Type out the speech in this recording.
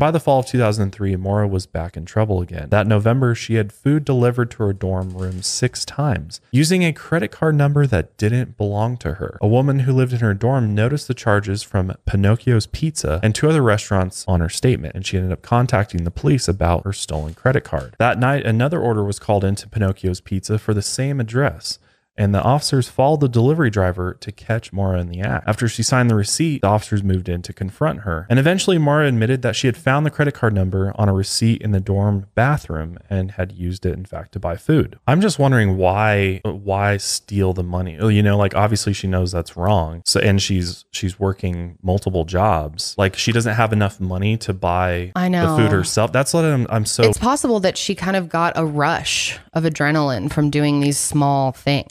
By the fall of 2003, Maura was back in trouble again. That November, she had food delivered to her dorm room 6 times, using a credit card number that didn't belong to her. A woman who lived in her dorm noticed the charges from Pinocchio's Pizza and 2 other restaurants on her statement, and she ended up contacting the police about her stolen credit card. That night, another order was called into Pinocchio's Pizza for the same address, and the officers followed the delivery driver to catch Maura in the act. After she signed the receipt, the officers moved in to confront her. And eventually, Maura admitted that she had found the credit card number on a receipt in the dorm bathroom and had used it, in fact, to buy food. I'm just wondering why steal the money? You know, like, obviously she knows that's wrong. So, and she's working multiple jobs. Like, she doesn't have enough money to buy the food herself. That's what I'm so... It's possible that she kind of got a rush of adrenaline from doing these small things.